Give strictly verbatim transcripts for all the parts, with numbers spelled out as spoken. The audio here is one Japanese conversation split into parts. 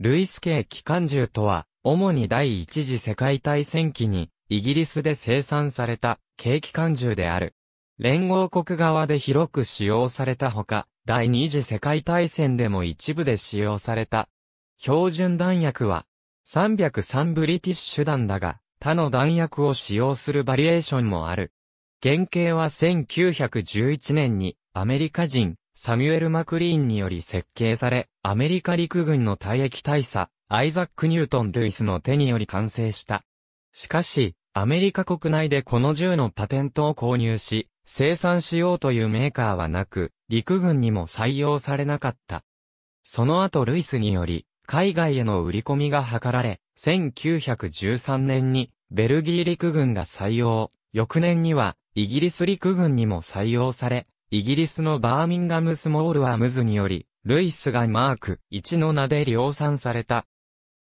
類型機関銃とは、主に第一次世界大戦期にイギリスで生産された軽機関銃である。連合国側で広く使用されたほか、第二次世界大戦でも一部で使用された。標準弾薬はさんまるさんブリティッシュ弾だが、他の弾薬を使用するバリエーションもある。原型はせんきゅうひゃくじゅういちねんにアメリカ人サミュエル・マクリーンにより設計され、アメリカ陸軍の退役大佐、アイザック・ニュートン・ルイスの手により完成した。しかし、アメリカ国内でこの銃のパテントを購入し、生産しようというメーカーはなく、陸軍にも採用されなかった。その後ルイスにより、海外への売り込みが図られ、せんきゅうひゃくじゅうさんねんにベルギー陸軍が採用、翌年にはイギリス陸軍にも採用され、イギリスのバーミンガムスモールアームズにより、ルイスがマークいちの名で量産された。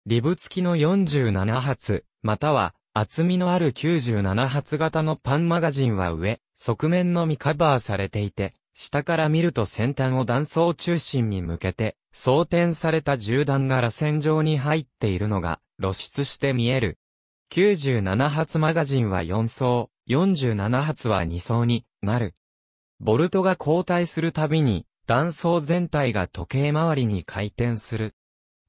リブ付きのよんじゅうななはつ、または厚みのあるきゅうじゅうななはつ型のパンマガジンは上、側面のみカバーされていて、下から見ると先端を弾倉中心に向けて、装填された銃弾が螺旋状に入っているのが露出して見える。きゅうじゅうななはつマガジンはよん層、よんじゅうななはつはに層になる。ボルトが交代するたびに、弾倉全体が時計回りに回転する。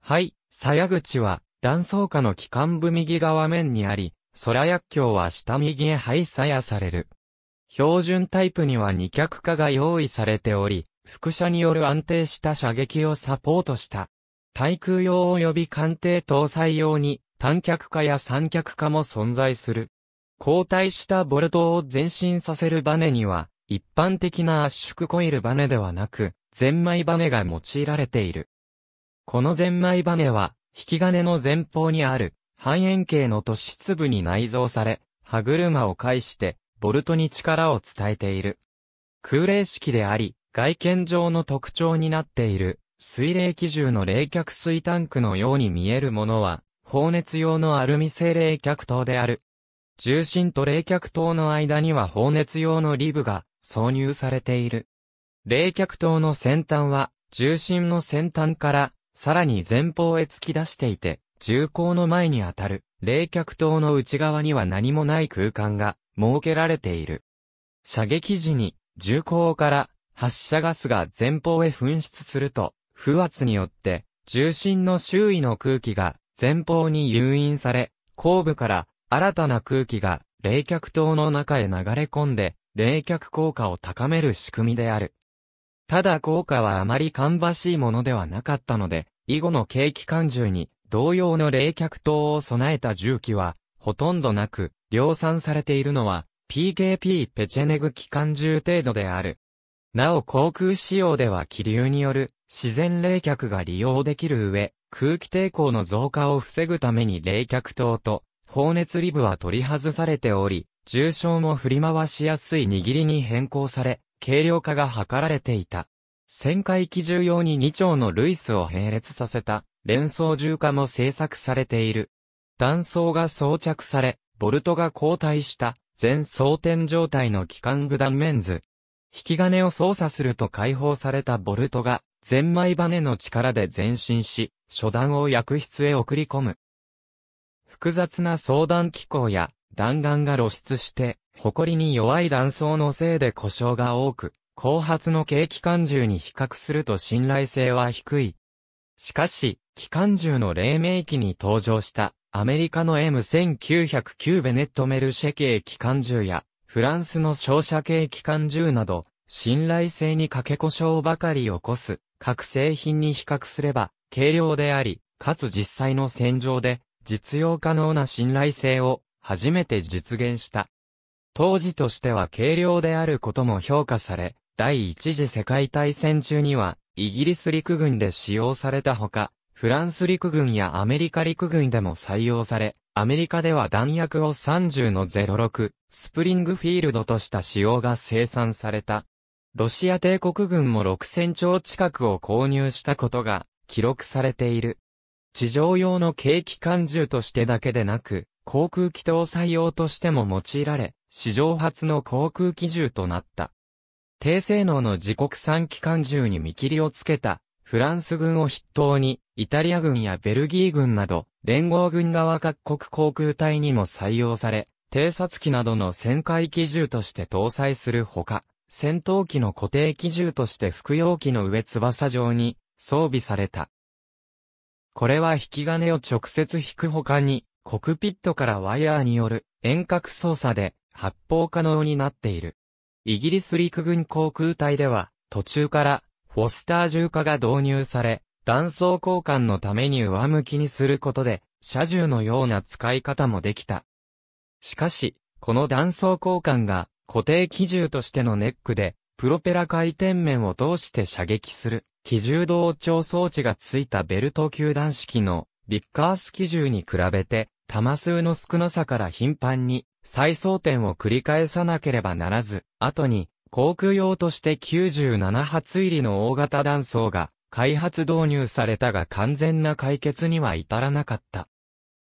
はい、鞘口は弾倉下の機関部右側面にあり、空薬莢は下右へ配鞘される。標準タイプにはに脚架が用意されており、副射による安定した射撃をサポートした。対空用及び艦艇搭載用に単脚架や三脚架も存在する。交代したボルトを前進させるバネには、一般的な圧縮コイルバネではなく、ゼンマイバネが用いられている。このゼンマイバネは、引き金の前方にある半円形の突出部に内蔵され、歯車を介して、ボルトに力を伝えている。空冷式であり、外見上の特徴になっている、水冷機銃の冷却水タンクのように見えるものは、放熱用のアルミ製冷却塔である。銃身と冷却塔の間には放熱用のリブが挿入されている。冷却塔の先端は、銃身の先端から、さらに前方へ突き出していて、銃口の前に当たる、冷却塔の内側には何もない空間が、設けられている。射撃時に、銃口から発射ガスが前方へ噴出すると、風圧によって、重心の周囲の空気が前方に誘引され、後部から新たな空気が冷却塔の中へ流れ込んで、冷却効果を高める仕組みである。ただ効果はあまり芳しいものではなかったので、以後の軽機関銃に同様の冷却塔を備えた銃器は、ほとんどなく、量産されているのは、ピーケーピー ペチェネグ機関銃程度である。なお航空使用では気流による自然冷却が利用できる上、空気抵抗の増加を防ぐために冷却塔と放熱リブは取り外されており、重心も振り回しやすい握りに変更され、軽量化が図られていた。旋回機銃用にに丁のルイスを並列させた連装銃架も製作されている。弾倉が装着され、ボルトが交代した、全装填状態の機関部断面図。引き金を操作すると解放されたボルトが、ゼンマイバネの力で前進し、初弾を薬室へ送り込む。複雑な装弾機構や、弾丸が露出して、埃に弱い弾倉のせいで故障が多く、後発の軽機関銃に比較すると信頼性は低い。しかし、機関銃の黎明期に登場した。アメリカの エムせんきゅうひゃくきゅう ベネット・メルシェ系機関銃や、フランスの照射系機関銃など、信頼性に欠け故障ばかり起こす、各製品に比較すれば、軽量であり、かつ実際の戦場で、実用可能な信頼性を、初めて実現した。当時としては軽量であることも評価され、第一次世界大戦中には、イギリス陸軍で使用されたほか、フランス陸軍やアメリカ陸軍でも採用され、アメリカでは弾薬をさんじゅうのゼロろく、スプリングフィールドとした仕様が生産された。ロシア帝国軍もろくせんちょう近くを購入したことが記録されている。地上用の軽機関銃としてだけでなく、航空機搭載用としても用いられ、史上初の航空機銃となった。低性能の自国産機関銃に見切りをつけた、フランス軍を筆頭に、イタリア軍やベルギー軍など、連合軍側各国航空隊にも採用され、偵察機などの旋回機銃として搭載するほか、戦闘機の固定機銃として服用機の上翼状に装備された。これは引き金を直接引くほかに、コクピットからワイヤーによる遠隔操作で発砲可能になっている。イギリス陸軍航空隊では、途中からフォスター銃火が導入され、弾倉交換のために上向きにすることで、射銃のような使い方もできた。しかし、この弾倉交換が固定機銃としてのネックで、プロペラ回転面を通して射撃する機銃同調装置がついたベルト球弾式のビッカース機銃に比べて、弾数の少なさから頻繁に再装填を繰り返さなければならず、後に航空用としてきゅうじゅうななはつ入りの大型弾倉が開発導入されたが完全な解決には至らなかった。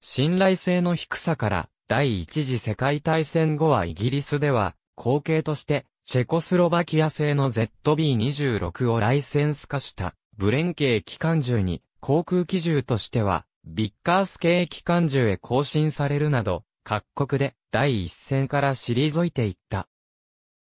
信頼性の低さから、第一次世界大戦後はイギリスでは、後継として、チェコスロバキア製の ゼットビーにじゅうろく をライセンス化した、ブレン系機関銃に、航空機銃としては、ビッカース系機関銃へ更新されるなど、各国で第一線から退いていった。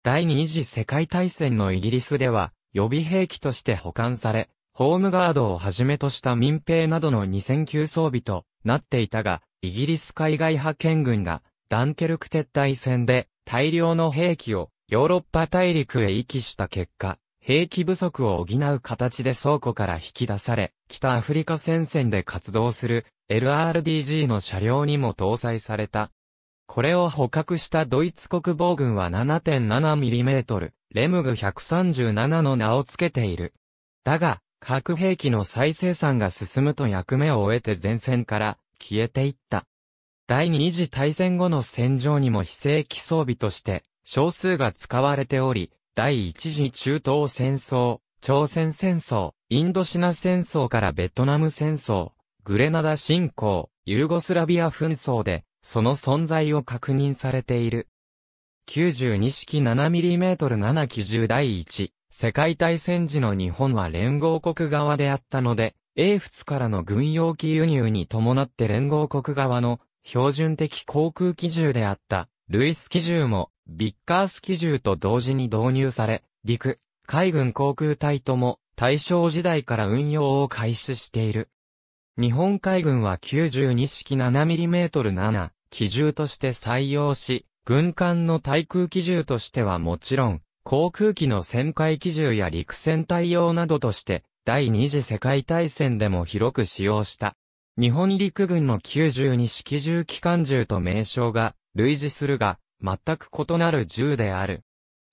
第二次世界大戦のイギリスでは、予備兵器として保管され、ホームガードをはじめとした民兵などの二線級装備となっていたが、イギリス海外派遣軍がダンケルク撤退戦で大量の兵器をヨーロッパ大陸へ移帰した結果、兵器不足を補う形で倉庫から引き出され、北アフリカ戦線で活動する エルアールディージー の車両にも搭載された。これを捕獲したドイツ国防軍は ななてんななミリメートル、レムグひゃくさんじゅうななの名を付けている。だが、核兵器の再生産が進むと役目を終えて前線から、消えていった。第二次大戦後の戦場にも非正規装備として少数が使われており、第一次中東戦争、朝鮮戦争、インドシナ戦争からベトナム戦争、グレナダ侵攻、ユーゴスラビア紛争でその存在を確認されている。きゅうじゅうにしきななミリメートルなな 機銃第一世界大戦時の日本は連合国側であったので、英仏からの軍用機輸入に伴って連合国側の標準的航空機銃であったルイス機銃もビッカース機銃と同時に導入され、陸、海軍航空隊とも大正時代から運用を開始している。日本海軍はきゅうじゅうにしきななミリメートルなな機銃として採用し、軍艦の対空機銃としてはもちろん、航空機の旋回機銃や陸戦対応などとして、第二次世界大戦でも広く使用した。日本陸軍のきゅうじゅうにしきじゅう機関銃と名称が類似するが、全く異なる銃である。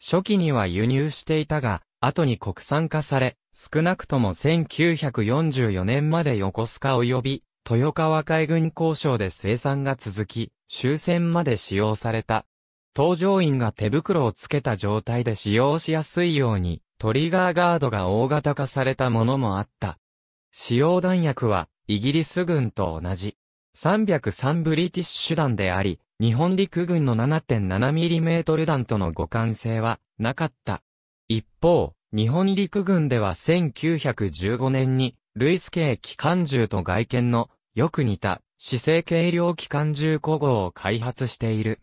初期には輸入していたが、後に国産化され、少なくともせんきゅうひゃくよんじゅうよねんまで横須賀及び豊川海軍交渉で生産が続き、終戦まで使用された。搭乗員が手袋をつけた状態で使用しやすいように、トリガーガードが大型化されたものもあった。使用弾薬はイギリス軍と同じさんまるさんブリティッシュ弾であり、日本陸軍の ななてんななミリメートル 弾との互換性はなかった。一方、日本陸軍ではせんきゅうひゃくじゅうごねんにルイス系機関銃と外見のよく似た姿勢軽量機関銃古号を開発している。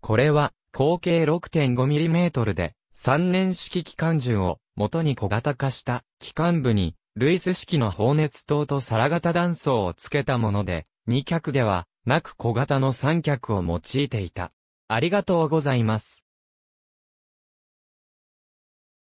これは口径 ろくてんごミリメートル で、三連式機関銃を元に小型化した機関部にルイス式の放熱筒と皿型弾倉をつけたもので、にきゃくではなく小型のさんきゃくを用いていた。ありがとうございます。